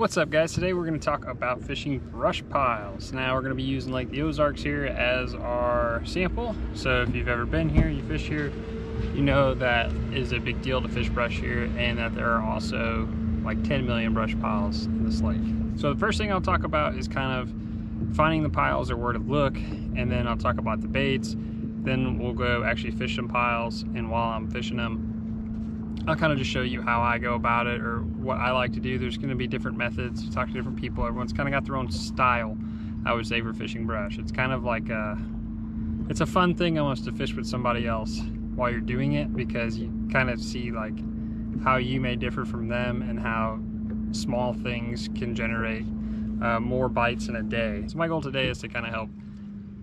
What's up, guys? Today we're going to talk about fishing brush piles. Now we're going to be using Lake of the Ozarks here as our sample. So if you've ever been here, you fish here, you know that it is a big deal to fish brush here and that there are also like 10 million brush piles in this lake. So the first thing I'll talk about is kind of finding the piles or where to look, and then I'll talk about the baits. Then we'll go actually fish some piles, and while I'm fishing them, I'll kind of just show you how I go about it or what I like to do. There's going to be different methods, talk to different people. Everyone's kind of got their own style, I would say, for fishing brush. It's kind of like it's a fun thing almost to fish with somebody else while you're doing it, because you kind of see like how you may differ from them and how small things can generate more bites in a day. So my goal today is to kind of help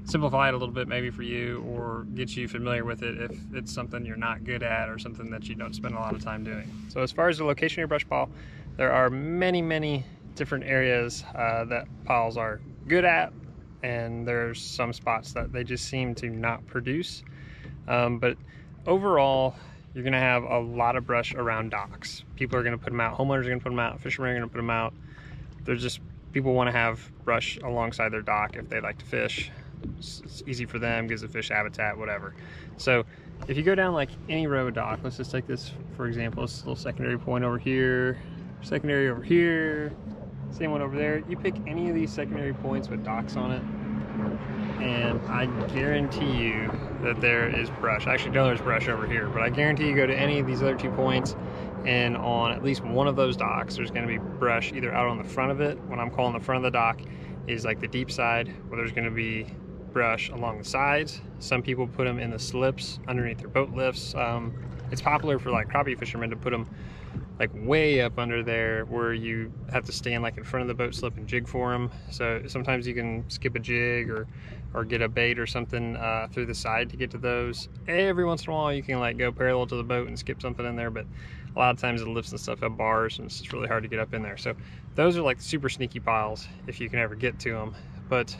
simplify it a little bit, maybe for you, or get you familiar with it if it's something you're not good at or something that you don't spend a lot of time doing. So as far as the location of your brush pile, there are many different areas that piles are good at, and there's some spots that they just seem to not produce. But overall, you're gonna have a lot of brush around docks. People are gonna put them out, homeowners are gonna put them out, fishermen are gonna put them out. There's just, people wanna have brush alongside their dock if they like to fish. It's easy for them, gives the fish habitat, whatever. So if you go down like any road dock, let's just take this for example, this little secondary point over here, secondary over here, same one over there. You pick any of these secondary points with docks on it, and I guarantee you that there is brush. I actually know there's brush over here, but I guarantee you go to any of these other 2 points, and on at least one of those docks there's going to be brush, either out on the front of it. When I'm calling the front of the dock is like the deep side, where there's going to be brush along the sides. Some people put them in the slips underneath their boat lifts. It's popular for like crappie fishermen to put them like way up under there, where you have to stand like in front of the boat slip and jig for them. So sometimes you can skip a jig or get a bait or something through the side to get to those. Every once in a while you can like go parallel to the boat and skip something in there, but a lot of times the lifts and stuff have bars and it's just really hard to get up in there. So those are like super sneaky piles if you can ever get to them. But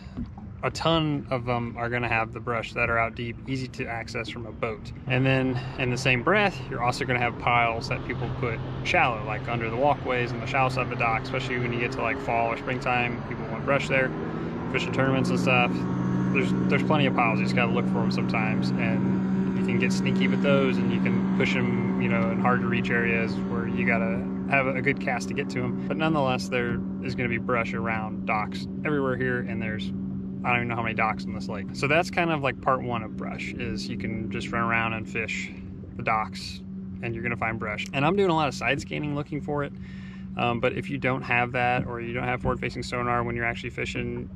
a ton of them are going to have the brush that are out deep, easy to access from a boat. And then in the same breath, you're also going to have piles that people put shallow, like under the walkways and the shallow side of the dock, especially when you get to like fall or springtime. People want brush there, fishing tournaments and stuff. There's plenty of piles. You just got to look for them sometimes, and you can get sneaky with those, and you can push them, you know, in hard to reach areas where you got to have a good cast to get to them. But nonetheless, there is going to be brush around docks everywhere here, and there's, I don't even know how many docks in this lake. So that's kind of like part one of brush, is you can just run around and fish the docks and you're gonna find brush. And I'm doing a lot of side scanning looking for it, but if you don't have that, or you don't have forward-facing sonar when you're actually fishing,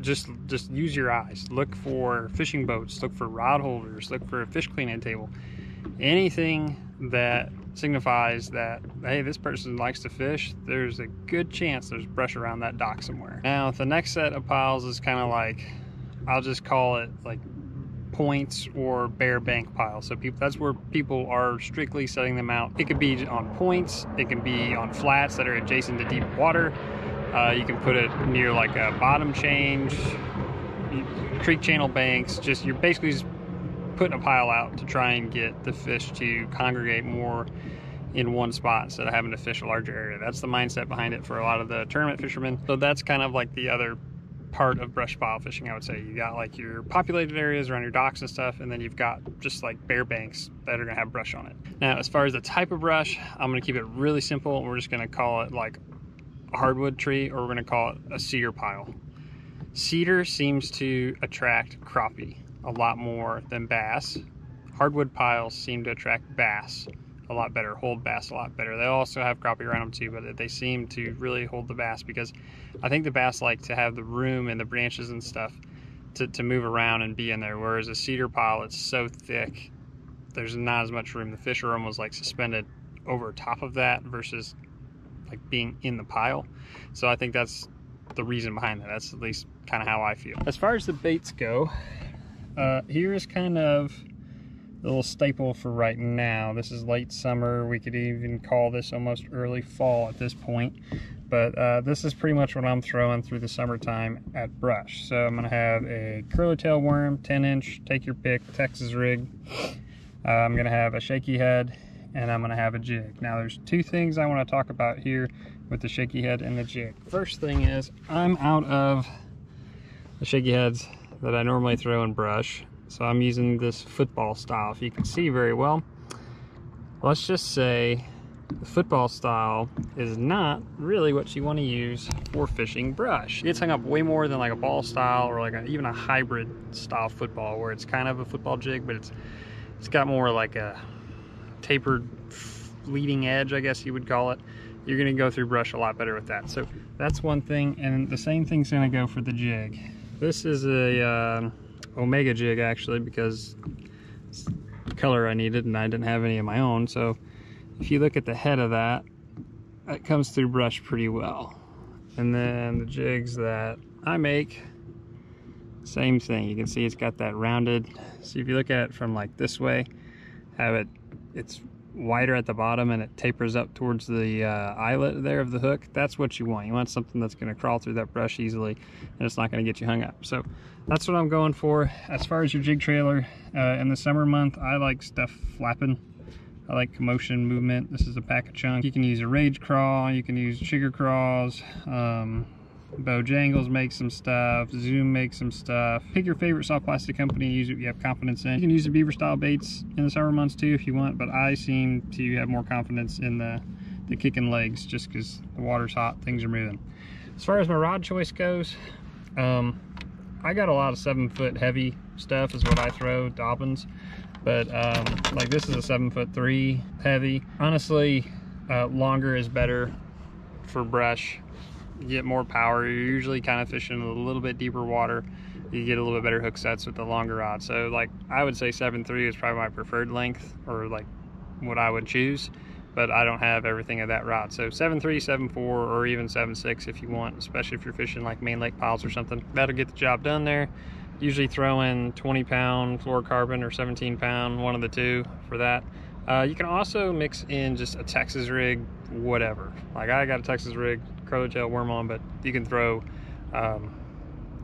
just use your eyes. Look for fishing boats, look for rod holders, look for a fish cleaning table, anything that signifies that, hey, this person likes to fish, there's a good chance there's brush around that dock somewhere. Now the next set of piles is kind of like, I'll just call it like points or bare bank piles. So people, that's where people are strictly setting them out. It could be on points, it can be on flats that are adjacent to deep water. You can put it near like a bottom change, creek channel banks. Just, you're basically just putting a pile out to try and get the fish to congregate more in one spot instead of having to fish a larger area. That's the mindset behind it for a lot of the tournament fishermen. So that's kind of like the other part of brush pile fishing, I would say. You got like your populated areas around your docks and stuff, and then you've got just like bare banks that are gonna have brush on it. Now, as far as the type of brush, I'm gonna keep it really simple. We're just gonna call it like a hardwood tree, or we're gonna call it a cedar pile. Cedar seems to attract crappie a lot more than bass. Hardwood piles seem to attract bass a lot better, hold bass a lot better. They also have crappie around them too, but they seem to really hold the bass, because I think the bass like to have the room and the branches and stuff to move around and be in there, whereas a cedar pile, it's so thick, there's not as much room. The fish are almost like suspended over top of that versus like being in the pile. So I think that's the reason behind that. That's at least kind of how I feel. As far as the baits go, here is kind of a little staple for right now. This is late summer. We could even call this almost early fall at this point. But this is pretty much what I'm throwing through the summertime at brush. So I'm gonna have a curlowtail worm, 10-inch, take your pick, Texas rig. I'm gonna have a shaky head, and I'm gonna have a jig. Now there's two things I wanna talk about here with the shaky head and the jig. First thing is, I'm out of the shaky heads that I normally throw and brush, so I'm using this football style. If you can see very well, let's just say the football style is not really what you want to use for fishing brush. It's hung up way more than like a ball style or like even a hybrid style football, where it's kind of a football jig, but it's got more like a tapered leading edge, I guess you would call it. You're going to go through brush a lot better with that. So that's one thing, and the same thing's going to go for the jig. This is a Omega jig, actually, because it's the color I needed and I didn't have any of my own. So if you look at the head of that, it comes through brush pretty well. And then the jigs that I make, same thing. You can see it's got that rounded. So if you look at it from like this way, it's wider at the bottom and it tapers up towards the eyelet there of the hook. That's what you want. You want something that's going to crawl through that brush easily and it's not going to get you hung up. So that's what I'm going for. As far as your jig trailer, in the summer month, I like stuff flapping. I like commotion, movement. This is a pack of chunks. You can use a rage crawl, you can use chigger crawls, Bojangles makes some stuff, Zoom makes some stuff. Pick your favorite soft plastic company, use what you have confidence in. You can use the beaver style baits in the summer months too if you want, but I seem to have more confidence in the kicking legs just because the water's hot, things are moving. As far as my rod choice goes, I got a lot of 7-foot heavy stuff is what I throw, Dobbins, but like this is a 7'3" heavy. Honestly, longer is better for brush. You get more power. You're usually kind of fishing a little bit deeper water. You get a little bit better hook sets with the longer rod. So like I would say 7'3" is probably my preferred length, or like what I would choose, but I don't have everything of that rod. So 7'3", 7'4", or even 7'6" if you want, especially if you're fishing like main lake piles or something. That'll get the job done there. Usually throwing 20-pound fluorocarbon or 17-pound, one of the two for that. You can also mix in just a Texas rig, whatever. Like I got a Texas rig, Crowtail worm on, but you can throw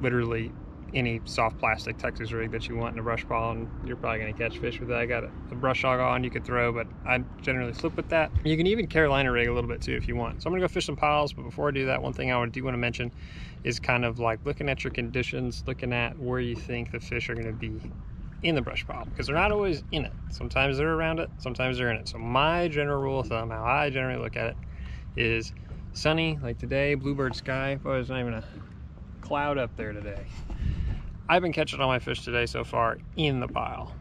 literally any soft plastic Texas rig that you want in a brush pile, and you're probably going to catch fish with that. I got a brush hog on you could throw, but I generally slip with that. You can even Carolina rig a little bit too if you want. So I'm going to go fish some piles, but before I do that, one thing I do want to mention is kind of like looking at your conditions, looking at where you think the fish are going to be in the brush pile, because they're not always in it. Sometimes they're around it, sometimes they're in it. So my general rule of thumb, how I generally look at it, is sunny like today, bluebird sky. Boy, there's not even a cloud up there today. I've been catching all my fish today so far in the pile.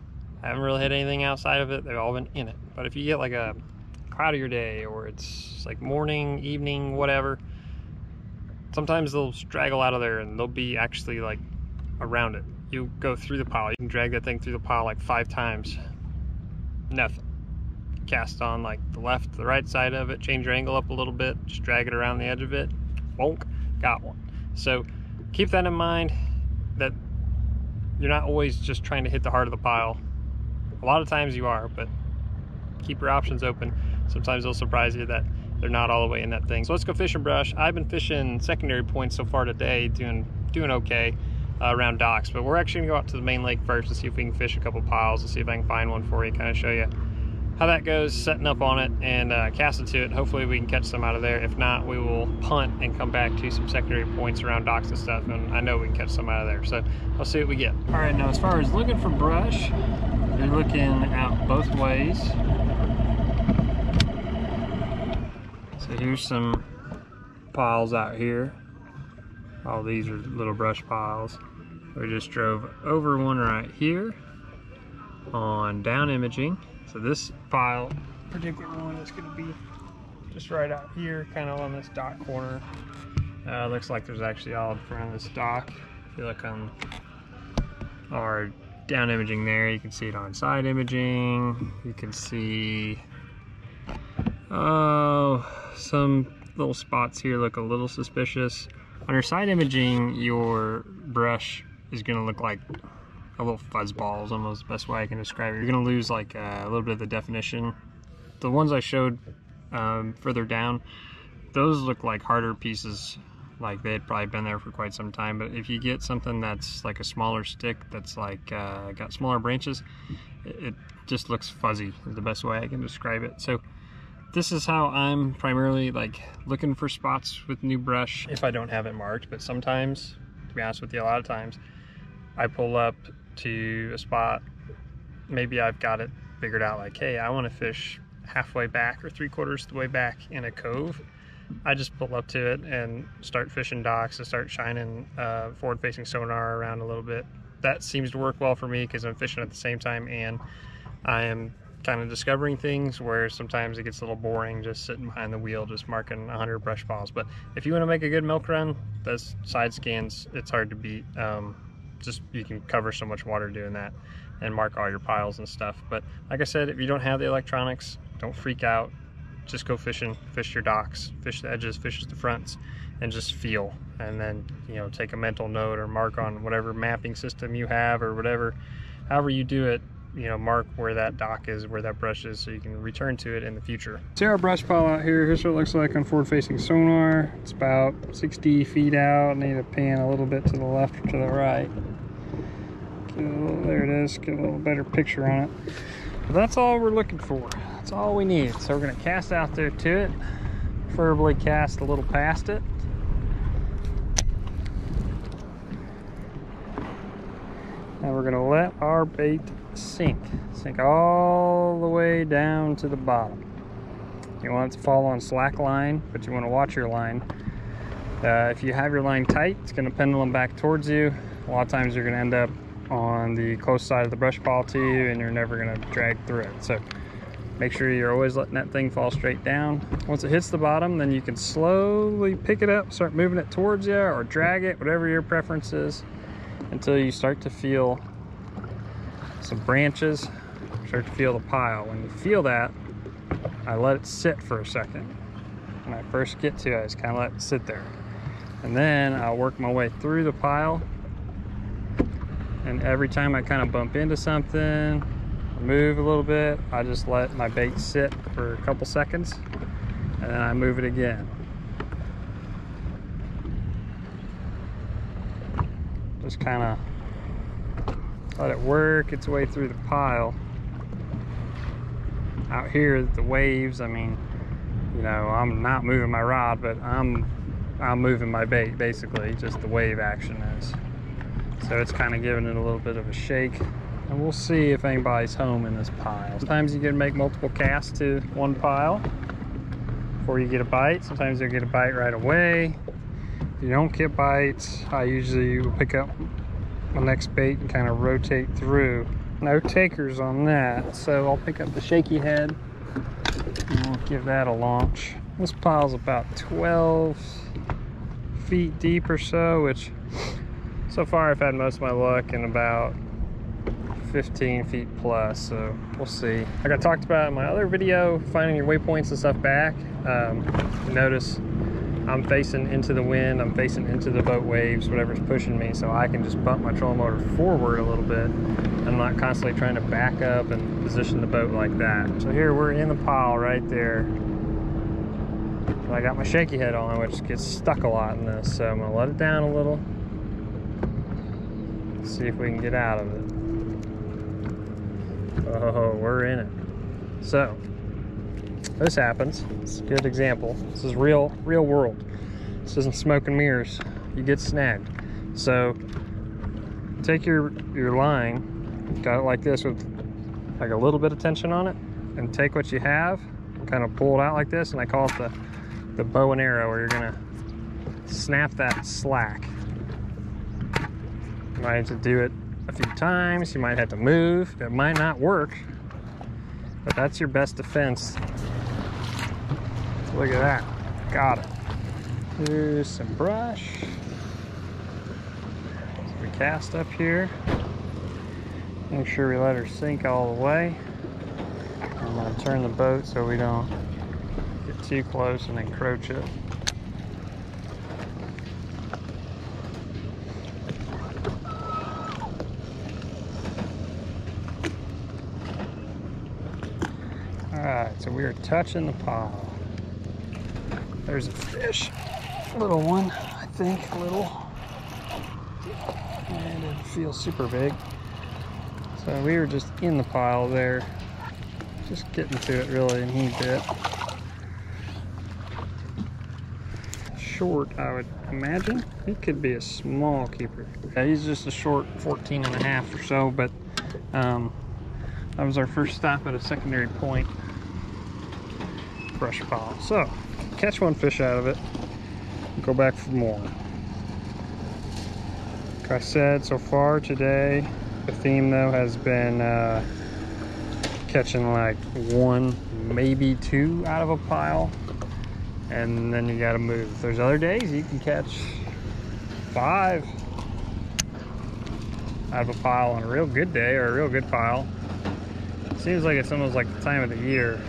I haven't really hit anything outside of it. They've all been in it. But if you get like a cloudier day, or it's like morning, evening, whatever, sometimes they'll straggle out of there and they'll be actually like around it. You go through the pile, you can drag that thing through the pile like 5 times, nothing. Cast on like the left, the right side of it, change your angle up a little bit, just drag it around the edge of it, bonk, got one. So keep that in mind, that you're not always just trying to hit the heart of the pile. A lot of times you are, but keep your options open. Sometimes they'll surprise you that they're not all the way in that thing. So let's go fish and brush. I've been fishing secondary points so far today, doing okay. Around docks, but we're actually gonna go out to the main lake first and see if we can fish a couple piles and see if I can find one for you, kind of show you how that goes, setting up on it and casting to it. Hopefully we can catch some out of there. If not, we will punt and come back to some secondary points around docks and stuff, and I know we can catch some out of there. So I'll see what we get. All right, now as far as looking for brush, you're looking out both ways. So here's some piles out here. All these are little brush piles. We just drove over one right here on down imaging. So this pile, particular one, is going to be just right out here, kind of on this dock corner. Looks like there's actually all in front of this dock. If you look on our down imaging there, you can see it on side imaging. You can see, oh, some little spots here look a little suspicious. On your side imaging, your brush is going to look like a little fuzz ball is almost the best way I can describe it. You're going to lose like a little bit of the definition. The ones I showed further down, those look like harder pieces, like they had probably been there for quite some time. But if you get something that's like a smaller stick that's like got smaller branches, it just looks fuzzy is the best way I can describe it. So This is how I'm primarily like looking for spots with new brush if I don't have it marked. But sometimes, to be honest with you, a lot of times I pull up to a spot, maybe I've got it figured out, like, hey, I want to fish halfway back or three-quarters of the way back in a cove. I just pull up to it and start fishing docks and start shining forward-facing sonar around a little bit. That seems to work well for me because I'm fishing at the same time and I am kind of discovering things, where sometimes it gets a little boring just sitting behind the wheel just marking 100 brush piles. But if you want to make a good milk run, those side scans, it's hard to beat. Just you can cover so much water doing that and mark all your piles and stuff. But like I said, if you don't have the electronics, don't freak out. Just go fishing, fish your docks, fish the edges, fish the fronts, and just feel. And then, you know, take a mental note or mark on whatever mapping system you have or whatever, however you do it, you know, mark where that dock is, where that brush is, so you can return to it in the future. See our brush pile out here. Here's what it looks like on forward-facing sonar. It's about 60 feet out. I need to pan a little bit to the left or to the right. There it is. Get a little better picture on it. But that's all we're looking for. That's all we need. So we're going to cast out there to it. Preferably cast a little past it. And we're going to let our bait sink all the way down to the bottom. You want it to fall on slack line, but you want to watch your line. If you have your line tight, it's going to pendulum back towards you. A lot of times you're going to end up on the close side of the brush pile to you and you're never going to drag through it. So make sure you're always letting that thing fall straight down. Once it hits the bottom, then you can slowly pick it up, start moving it towards you or drag it, whatever your preference is, until you start to feel some branches, start to feel the pile. When you feel that, I let it sit for a second. When I first get to it, I just kind of let it sit there. And then I'll work my way through the pile. And every time I kind of bump into something, move a little bit, I just let my bait sit for a couple seconds and then I move it again. Just kind of let it work its way through the pile. Out here, the waves, I mean, you know, I'm not moving my rod, but I'm moving my bait, basically, just the wave action is. So it's kind of giving it a little bit of a shake. And we'll see if anybody's home in this pile. Sometimes you can make multiple casts to one pile before you get a bite. Sometimes you'll get a bite right away. If you don't get bites, I usually will pick up my next bait and kind of rotate through. No takers on that, so I'll pick up the shaky head and we'll give that a launch. This pile's about 12 feet deep or so, which so far I've had most of my luck in about 15 feet plus, so we'll see. Like I talked about in my other video, finding your waypoints and stuff back, notice I'm facing into the wind, I'm facing into the boat waves, whatever's pushing me, so I can just bump my trolling motor forward a little bit. I'm not constantly trying to back up and position the boat like that. So here we're in the pile right there. So I got my shaky head on, which gets stuck a lot in this, so I'm gonna let it down a little. Let's see if we can get out of it. Oh, we're in it. So this happens. It's a good example. This is real world. This isn't smoke and mirrors. You get snagged. So take your line, got it like this with like a little bit of tension on it, and take what you have and kind of pull it out like this, and I call it the bow and arrow, where you're gonna snap that slack. You might have to do it a few times, you might have to move, it might not work, but that's your best defense. Look at that, got it. Here's some brush. So we cast up here, make sure we let her sink all the way. I'm going to turn the boat so we don't get too close and encroach it. So we are touching the pile. There's a fish, little one, I think, little. And it feels super big. So we were just in the pile there, just getting to it really, and he bit. short, I would imagine. He could be a small keeper. Yeah, he's just a short 14 and a half or so, but that was our first stop at a secondary point brush pile. So, catch one fish out of it, go back for more. Like I said, so far today, the theme though has been catching like one, maybe two out of a pile, and then you gotta move. There's other days you can catch 5 out of a pile on a real good day or a real good pile. It seems like it's almost like the time of the year.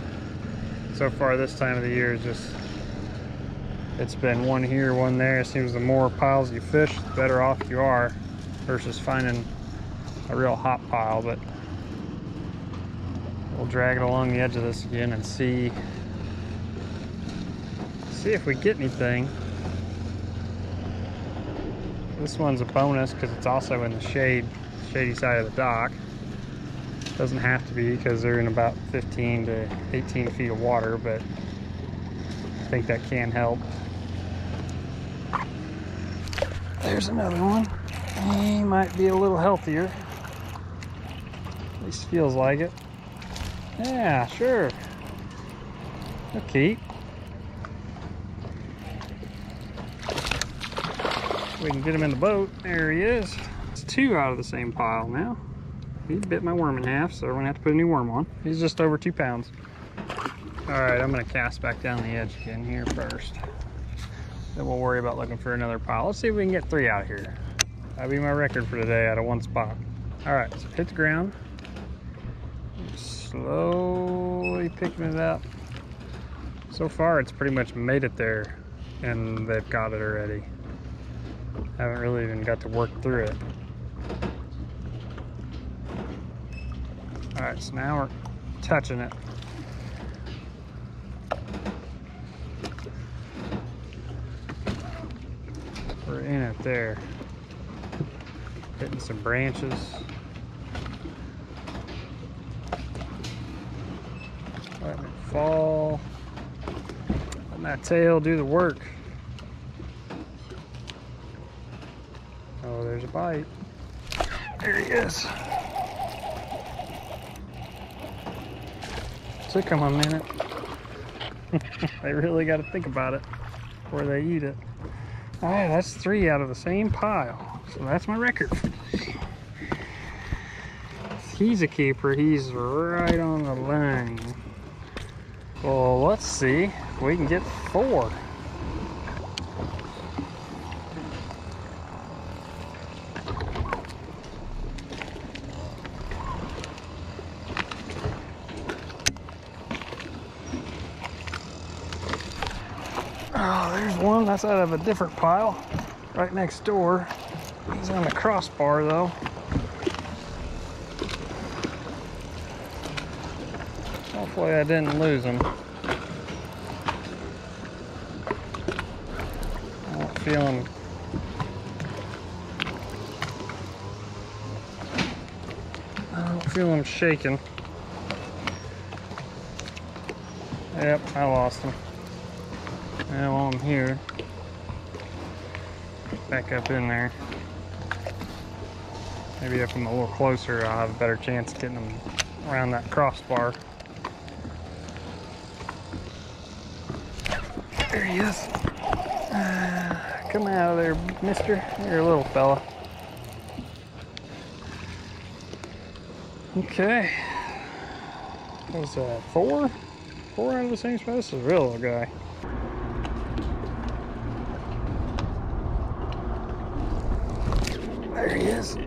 So far this time of the year is just, it's been one here, one there. It seems the more piles you fish, the better off you are versus finding a real hot pile. But we'll drag it along the edge of this again and see if we get anything. This one's a bonus because it's also in the shady side of the dock. It doesn't have to be because they're in about 15 to 18 feet of water, but I think that can help. There's another one. He might be a little healthier. At least feels like it. Yeah, sure. Okay. We can get him in the boat. There he is. It's 2 out of the same pile now. He bit my worm in half, so we're gonna have to put a new worm on. He's just over 2 pounds. All right, I'm gonna cast back down the edge again here first. Then we'll worry about looking for another pile. Let's see if we can get 3 out of here. That'll be my record for today out of one spot. All right, so hit the ground. Slowly picking it up. So far, it's pretty much made it there, and they've got it already. I haven't really even got to work through it. All right, so now we're touching it. We're in it there. Hitting some branches. Letting it fall. Letting that tail do the work. Oh, there's a bite. There he is. Took him a minute. They really got to think about it before they eat it. All right, that's 3 out of the same pile. So that's my record for today. He's a keeper. He's right on the line. Well, let's see if we can get 4. Oh, there's one that's out of a different pile right next door. He's on the crossbar though. Hopefully I didn't lose him. I'm not feeling I don't feel him shaking. Yep, I lost him. Now while I'm here, back up in there. Maybe if I'm a little closer, I'll have a better chance of getting them around that crossbar. There he is. Come out of there, mister. You're a little fella. Okay. What was that, 4? 4 out of the same spot? This is a real little guy. There he is.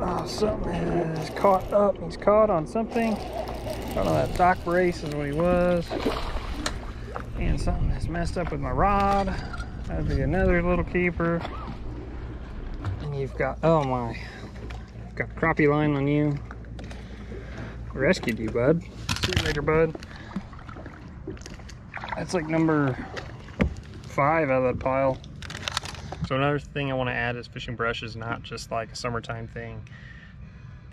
Oh, something is caught up. He's caught on something. Caught on that dock brace is what he was. And something that's messed up with my rod. That'd be another little keeper. And you've got, oh my. You've got crappie line on you. Rescued you, bud. See you later, bud. That's like number 5 out of that pile. So another thing I want to add is fishing brush is not just like a summertime thing.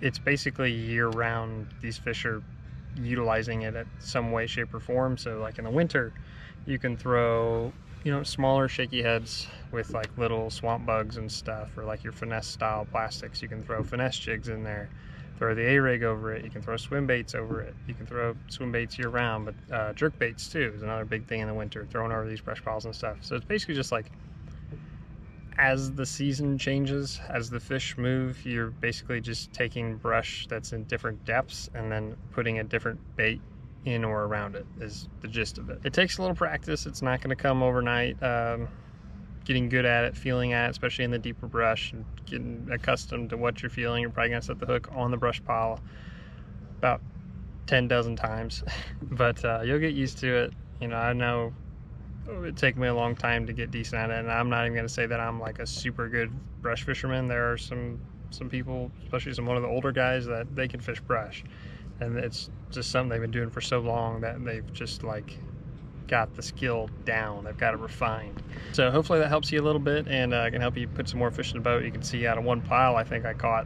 It's basically year round. These fish are utilizing it at some way, shape, or form. So like in the winter, you can throw, you know, smaller shaky heads with like little swamp bugs and stuff, or like your finesse style plastics. You can throw finesse jigs in there, throw the A-rig over it. You can throw swim baits over it. You can throw swim baits year round, but jerk baits too is another big thing in the winter, throwing over these brush piles and stuff. So it's basically just like, as the season changes, as the fish move, you're basically just taking brush that's in different depths and then putting a different bait in or around it, is the gist of it. It takes a little practice. It's not going to come overnight. Getting good at it, feeling at it, especially in the deeper brush, and getting accustomed to what you're feeling. You're probably going to set the hook on the brush pile about 10 dozen times, but you'll get used to it. You know, I know it'd take me a long time to get decent at it, and I'm not even going to say that I'm like a super good brush fisherman. There are some people, especially some one of the older guys, that they can fish brush, and it's just something they've been doing for so long that they've just like got the skill down. They've got it refined. So hopefully that helps you a little bit, and can help you put some more fish in the boat. You can see out of one pile, I think I caught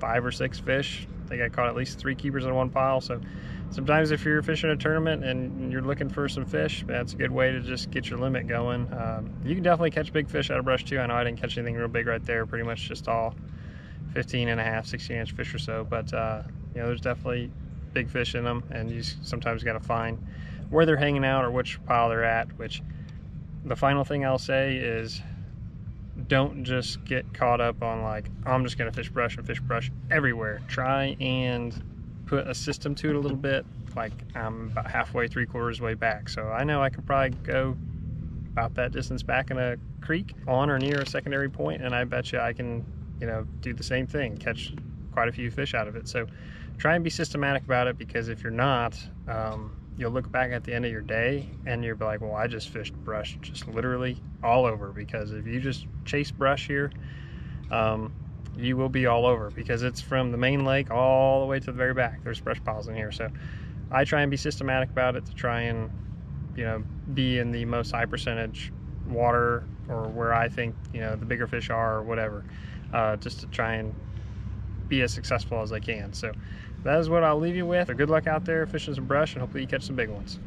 5 or 6 fish. I think I caught at least 3 keepers in one pile. So sometimes if you're fishing a tournament and you're looking for some fish, that's a good way to just get your limit going. You can definitely catch big fish out of brush too. I know I didn't catch anything real big right there, pretty much just all 15½, 16-inch fish or so. But you know, there's definitely big fish in them, and you sometimes got to find where they're hanging out or which pile they're at. Which the final thing I'll say is, don't just get caught up on like, I'm just going to fish brush and fish brush everywhere. Try and put a system to it a little bit. Like, I'm about halfway, 3/4 way back, so I know I could probably go about that distance back in a creek on or near a secondary point, and I bet you I can, you know, do the same thing, catch quite a few fish out of it. So try and be systematic about it, because if you're not, you'll look back at the end of your day and you'll be like, well, I just fished brush just literally all over. Because if you just chase brush here, you will be all over, because it's from the main lake all the way to the very back. There's brush piles in here. So I try and be systematic about it to try and, you know, be in the most high percentage water, or where I think, you know, the bigger fish are, or whatever, just to try and be as successful as I can. So that is what I'll leave you with. So good luck out there fishing some brush, and hopefully you catch some big ones.